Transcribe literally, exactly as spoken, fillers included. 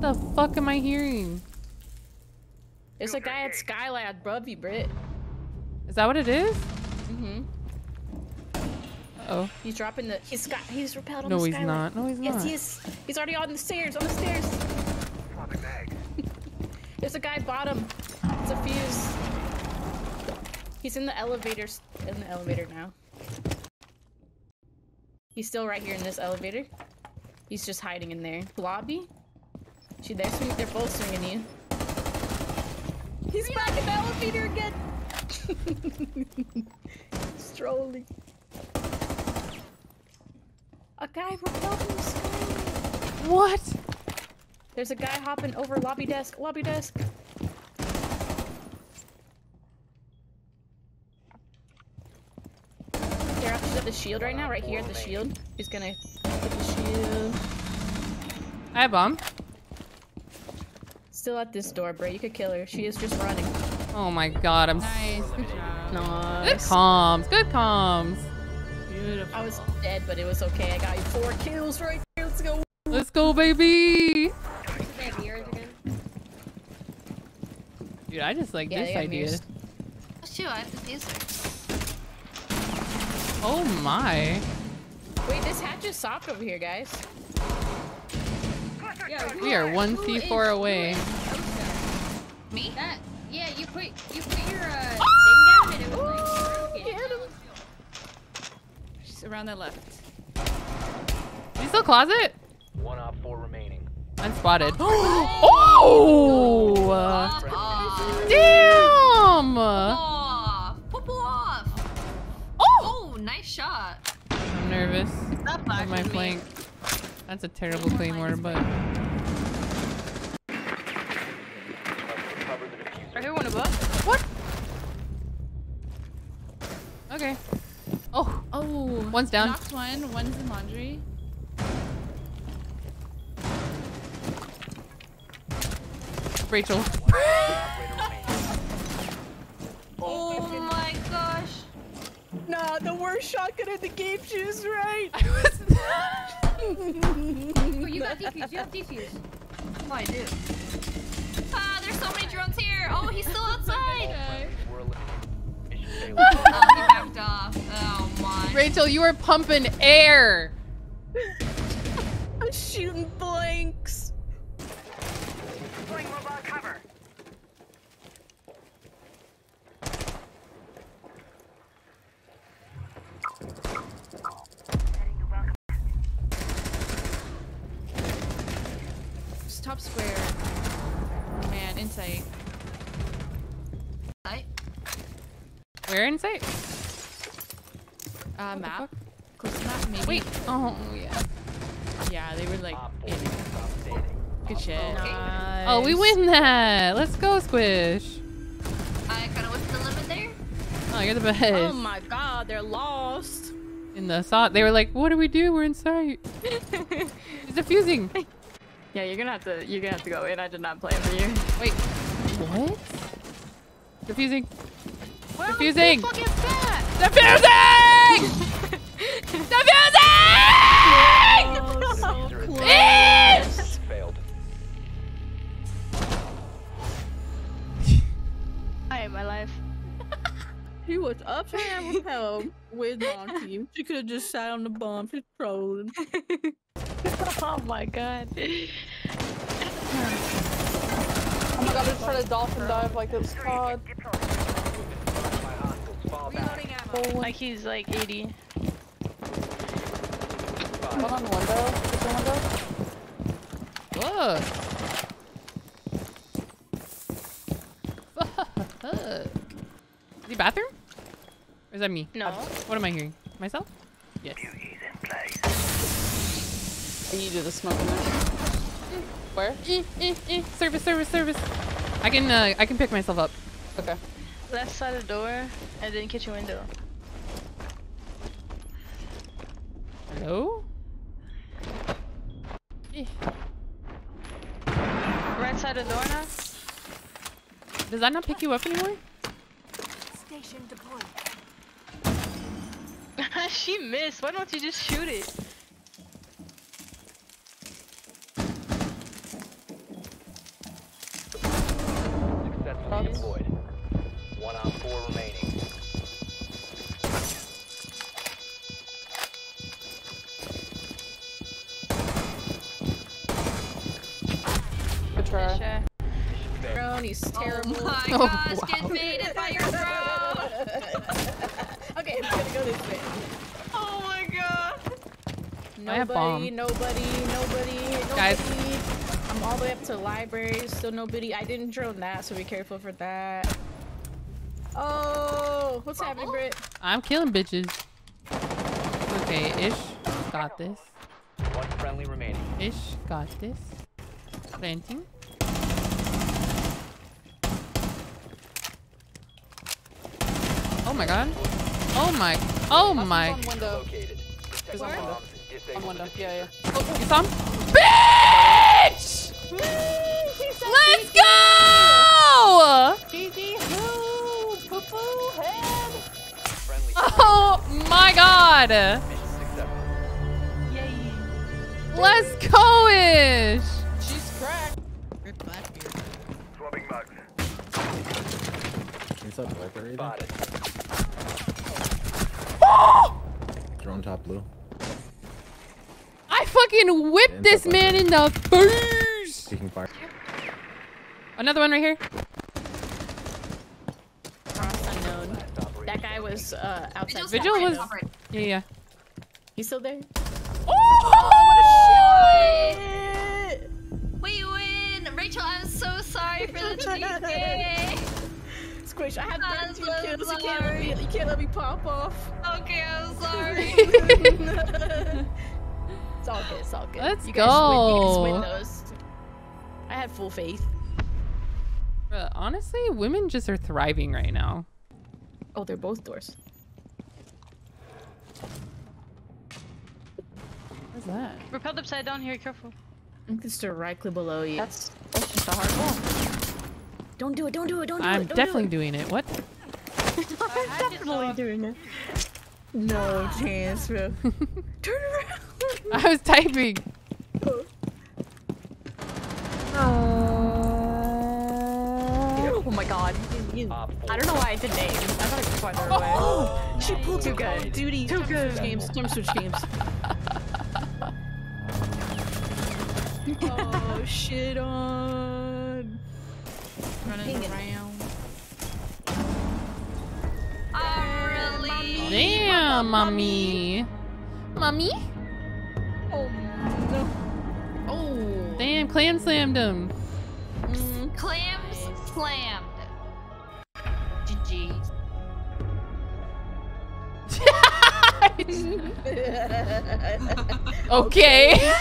What the fuck am I hearing? There's a guy at Skylab above you, Britt. Is that what it is? Mm-hmm. Uh-oh. He's dropping the... He's got, he's rappelled on no, the Skylab. No, he's not. No, he's not. Yes, he is. He's already on the stairs. On the stairs. There's a guy bottom. It's a fuse. He's in the elevator. In the elevator now. He's still right here in this elevator. He's just hiding in there. Blobby? She, they're, swing, they're both swinging you. He's yeah. back in the elevator again! Strolling. A guy repelled from the sky. What? There's a guy hopping over lobby desk. Lobby desk. They're actually at the shield right now. Right here at the shield. He's gonna hit the shield. I have bomb. Still at this door, bro. You could kill her. She is just running. Oh my god, I'm nice. Good job. Nice. Good comms. Good comms. Beautiful. I was dead, but it was okay. I got you four kills right here. Let's go. Let's go, baby. Dude, I just like yeah, this idea. Mirrors. Oh shoot, I have to use it. Oh my. Wait, this hatch is soft over here, guys. Yeah, we are, are one C four away. Me? That, yeah, you put you put your uh, oh! thing down and it was oh, like get him. She's around the left. Is he still closet? One op four remaining. Unspotted. Oh! Uh, oh! Damn! Oh! Pop off! Oh! Oh! Nice shot. I'm nervous. That's my flank. Me. That's a terrible Claymore, but... I hear one above. What? Okay. Oh! Oh! One's down. Knocked one, one's in laundry. Rachel. Oh my gosh. Nah, the worst shotgun in the game, she was right! I was... Oh, you got defuse, you have defuse. Oh, I do. Ah, there's so many drones here. Oh, he's still outside. Oh, he backed off. Oh, my. Rachel, you are pumping air. I'm shooting blanks. Deploying mobile cover. Top square and insight. Insight? Where insight? Uh, what map. Close to map, maybe. Wait. Oh, yeah. Yeah, they were like in it. Good shit. Oh, okay. Nice. Oh, we win that. Let's go, Squish. I kind of went to the limit there. Oh, you're the best. Oh my god, they're lost. In the thought, they were like, what do we do? We're in sight. It's diffusing. Yeah, you're gonna have to you're gonna have to go in. I did not plan for you. Wait. What? Diffusing. Well, diffusing! Diffusing! Diffusing! Diffusing! So close. Yes! Failed. I hate my life. She was up and repelled with Monkey. She could have just sat on the bomb. She's trolling. Oh my god. Oh my god, I'm trying to dolphin dive like it's pod. Like he's like eighty. One on the window. Is there a window? Whoa. Fuck. Is he bathroom? Or is that me? No. What am I hearing? Myself? Yes. You do the smoke in there. Mm. Where? Mm, mm, mm. Service, service, service. I can, uh, I can pick myself up. Okay. Left side of the door, and then kitchen window. Hello? Eh. Right side of the door now. Does that not pick you up anymore? Station deployed. She missed. Why don't you just shoot it? Drone deployed. One on four remaining. Patrol. Drone, he's terrible. Oh my gosh, oh, wow. Get baited by your drone! Okay, I'm gonna go this way. Oh my god! Nobody, I have bomb. nobody, nobody, nobody. Guys. I'm all the way up to libraries, still nobody. I didn't drone that, so be careful for that. Oh, what's happening, Britt? I'm killing bitches. Okay, Ish got this. One friendly remaining. Ish got this. Planting. Oh my god. Oh my. Oh my. On window. Where? On window. Yeah, yeah. Oh, you saw him? Bitch! Woo, let's go! Gigi, woo, poo poo, head. Oh my god! Yay. Let's go, Ish! She's cracked. Rip Blackbeard. Swapping mugs. He's up over either. Oh! Drone top blue. I fucking whipped this man in the face! Another one right here. Cross unknown. That guy was uh, outside. Vigil was. Yeah, yeah. He's still there. Oh! Oh, what a shit! We win! Rachel, I'm so sorry for the cheesecake! Squish, I had thirteen kills. You can't, let me, you can't let me pop off. Okay, I'm sorry. It's all good, it's all good. Let's you guys go. Win, you guys win those. I had full faith. Uh, honestly, women just are thriving right now. Oh, they're both doors. What's that? Repelled upside down here, careful. I'm just directly below you. That's, that's just a hard wall. Don't do it, don't do it, don't do I'm it. I'm definitely do it. doing it. What? I'm definitely doing it. No chance, bro. Turn around. I was typing. Oh. Uh, oh my god. You, you, I don't know why I did names. I thought I could find her away. Oh, she pulled too good. Duty. Too good. Switch games. Time switch games. Oh, shit on. Running around. Oh, really? Damn, mommy. Mommy? Oh, no. Oh. Damn, clam slammed him. Mm. Clams slammed. G G. Okay.